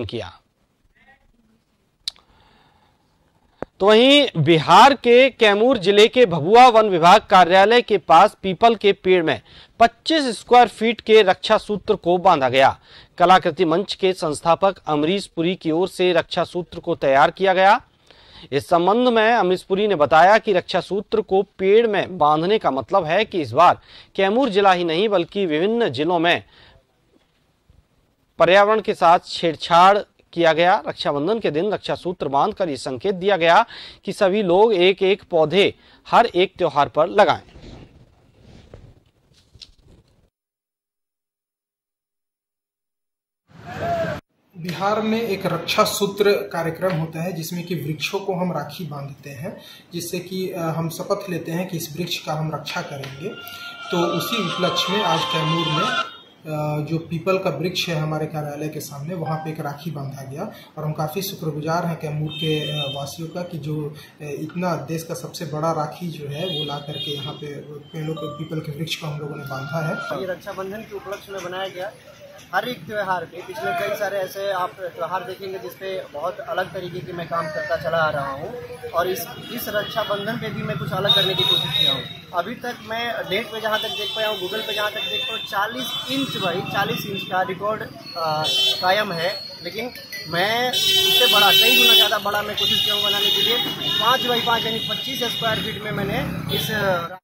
किया। तो वहीं बिहार के कैमूर जिले के भभुआ वन विभाग कार्यालय के पास पीपल के पेड़ में 25 स्क्वायर फीट के रक्षा सूत्र को बांधा गया। कलाकृति मंच के संस्थापक अमरीश पुरी की ओर से रक्षा सूत्र को तैयार किया गया। इस संबंध में अमरीश पुरी ने बताया कि रक्षा सूत्र को पेड़ में बांधने का मतलब है कि इस बार कैमूर जिला ही नहीं बल्कि विभिन्न जिलों में पर्यावरण के साथ छेड़छाड़ किया गया। रक्षाबंधन के दिन रक्षा सूत्र बांधकर ये संकेत दिया गया कि सभी लोग एक एक पौधे हर एक त्योहार पर लगाएं। बिहार में एक रक्षा सूत्र कार्यक्रम होता है जिसमें कि वृक्षों को हम राखी बांधते हैं, जिससे कि हम शपथ लेते हैं कि इस वृक्ष का हम रक्षा करेंगे। तो उसी उपलक्ष्य में आज कैमूर में जो पीपल का वृक्ष है हमारे कार्यालय के सामने, वहाँ पे एक राखी बांधा गया। और हम काफ़ी शुक्रगुजार हैं कैमूर के वासियों का कि जो इतना देश का सबसे बड़ा राखी जो है वो ला करके यहाँ पे पेड़ों के पीपल के वृक्ष को हम लोगों ने बांधा है। ये रक्षाबंधन के उपलक्ष्य में बनाया गया। हर एक त्यौहार पे पिछले कई सारे ऐसे आप त्यौहार देखेंगे जिसपे बहुत अलग तरीके की मैं काम करता चला आ रहा हूँ, और इस रक्षाबंधन पे भी मैं कुछ अलग करने की कोशिश किया हूँ। अभी तक मैं नेट पे जहाँ तक देख पाया हूँ, गूगल पे जहाँ तक देख पाया हूँ, 40 इंच का रिकॉर्ड कायम है, लेकिन मैं इससे बड़ा कई गुना ज़्यादा बड़ा मैं कोशिश किया हूँ बनाने के लिए। 5x5 यानी 25 स्क्वायर फीट में मैंने इस